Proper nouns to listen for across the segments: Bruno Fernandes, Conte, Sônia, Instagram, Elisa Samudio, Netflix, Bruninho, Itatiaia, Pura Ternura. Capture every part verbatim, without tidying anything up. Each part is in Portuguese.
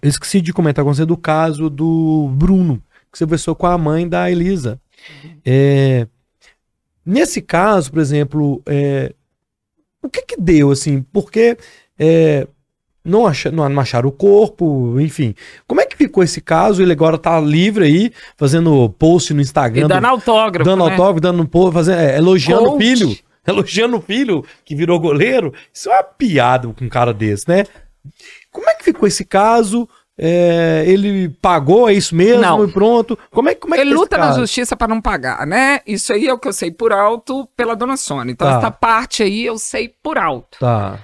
Eu esqueci de comentar com você do caso do Bruno, que você conversou com a mãe da Elisa. É, nesse caso, por exemplo, é, o que que deu, assim? Porque é, não, acha, não acharam o corpo, enfim. Como é que ficou esse caso? Ele agora tá livre aí, fazendo post no Instagram. E dando do, autógrafo, Dando né? autógrafo, dando post, fazendo, é, elogiando Conte. o filho. Elogiando o filho, que virou goleiro. Isso é uma piada com um cara desse, né? Como é que ficou esse caso? É, ele pagou, é isso mesmo? Não. E pronto. Como é, como é ele que luta na justiça para não pagar, né? Isso aí é o que eu sei por alto pela dona Sônia. Então, tá. essa parte aí eu sei por alto. Tá.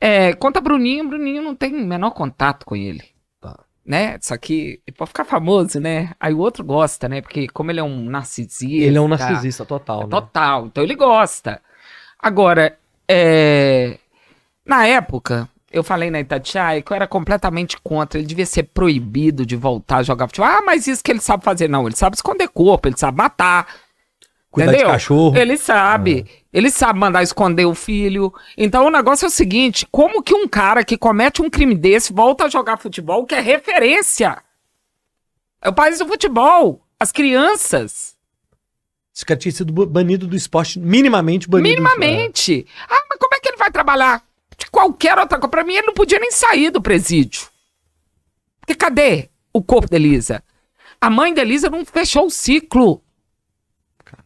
É, conta Bruninho, Bruninho não tem o menor contato com ele. Tá. Né? Só que ele pode ficar famoso, né? Aí o outro gosta, né? Porque como ele é um narcisista... Ele é um narcisista total, é né? Total. Então ele gosta. Agora, é... na época... Eu falei na Itatiaia que eu era completamente contra. Ele devia ser proibido de voltar a jogar futebol. Ah, mas isso que ele sabe fazer. Não, ele sabe esconder corpo, ele sabe matar. Cuidar entendeu? de cachorro. Ele sabe. Ah. Ele sabe mandar esconder o filho. Então o negócio é o seguinte, como que um cara que comete um crime desse volta a jogar futebol, que é referência? É o país do futebol. As crianças. Esse cara tinha sido banido do esporte, minimamente banido. Minimamente. Ah, mas como é que ele vai trabalhar? De qualquer outra coisa. Pra mim, ele não podia nem sair do presídio. Porque cadê o corpo da Elisa? A mãe da Elisa não fechou o ciclo.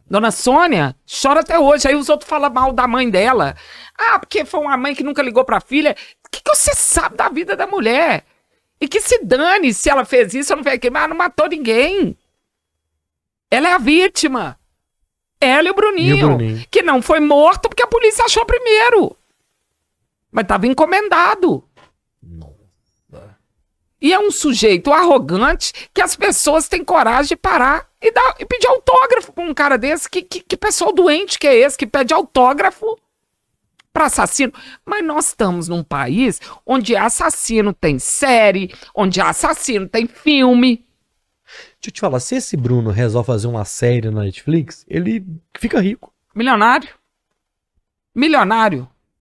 Dona Sônia chora até hoje. Aí os outros falam mal da mãe dela. Ah, porque foi uma mãe que nunca ligou pra filha. O que, que você sabe da vida da mulher? E que se dane se ela fez isso ou não fez aquilo. Mas ela não matou ninguém. Ela é a vítima. Ela e o Bruninho. E o Bruninho. Que não foi morto porque a polícia achou primeiro. Mas estava encomendado. Nossa. E é um sujeito arrogante que as pessoas têm coragem de parar e, dar, e pedir autógrafo pra um cara desse. Que, que, que pessoal doente que é esse que pede autógrafo pra assassino? Mas nós estamos num país onde assassino tem série, onde assassino tem filme. Deixa eu te falar, se esse Bruno resolve fazer uma série na Netflix, ele fica rico. Milionário. Milionário.